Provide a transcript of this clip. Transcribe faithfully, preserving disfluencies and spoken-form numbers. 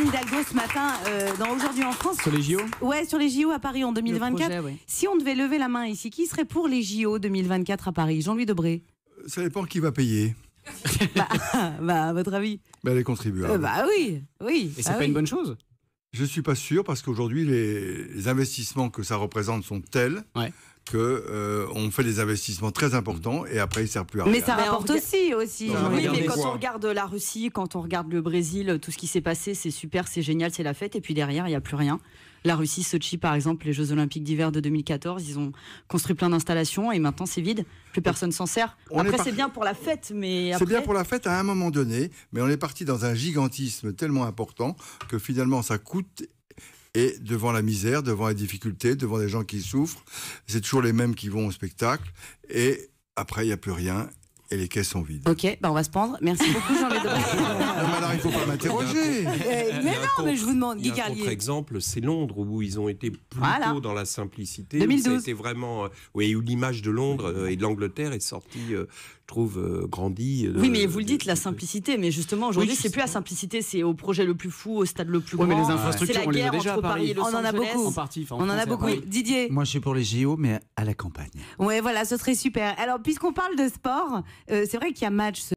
Anne Hidalgo ce matin euh, dans Aujourd'hui en France. Sur les J O ? Ouais, sur les J O à Paris en deux mille vingt-quatre. Projet, ouais. Si on devait lever la main ici, qui serait pour les J O deux mille vingt-quatre à Paris? Jean-Louis Debré. Ça dépend qui va payer. bah, bah, à votre avis? Bah, les contribuables. Euh, bah oui, oui. Et c'est bah, pas oui. une bonne chose? Je suis pas sûr parce qu'aujourd'hui les, les investissements que ça représente sont tels ouais. que euh, on fait des investissements très importants et après ils servent plus à rien. Mais ça rapporte aussi aussi. Non, oui, mais quand on regarde la Russie, quand on regarde le Brésil, tout ce qui s'est passé, c'est super, c'est génial, c'est la fête et puis derrière il n'y a plus rien. La Russie, Sochi par exemple, les Jeux Olympiques d'hiver de deux mille quatorze, ils ont construit plein d'installations et maintenant c'est vide, plus personne s'en sert. On après par... c'est bien pour la fête, mais après... c'est bien pour la fête à un moment donné, mais on est parti dans un gigantisme tellement important que finalement ça coûte. Et devant la misère, devant la difficulté, devant les gens qui souffrent, c'est toujours les mêmes qui vont au spectacle. Et après, il n'y a plus rien. Et les caisses sont vides. Ok, bah on va se pendre. Merci beaucoup Jean-Louis Debré. Non, alors il ne faut pas m'interroger. Mais non, contre, mais je vous demande, Guy Garnier. Par exemple, c'est Londres où ils ont été plutôt voilà. dans la simplicité. deux mille douze. C'était vraiment, euh, oui, où l'image de Londres euh, et de l'Angleterre est sortie, euh, je trouve, euh, grandie. Euh, oui, mais vous le dites, la simplicité. Mais justement, aujourd'hui, oui, c'est plus la simplicité, c'est au projet le plus fou, au stade le plus grand. Oui, mais les infrastructures, on les a déjà à Paris. On en a beaucoup. On en a beaucoup. Didier. Moi, je suis pour les J O, mais à la campagne. Oui, voilà, ce serait super. Alors, puisqu'on parle de sport. Euh, c'est vrai qu'il y a match.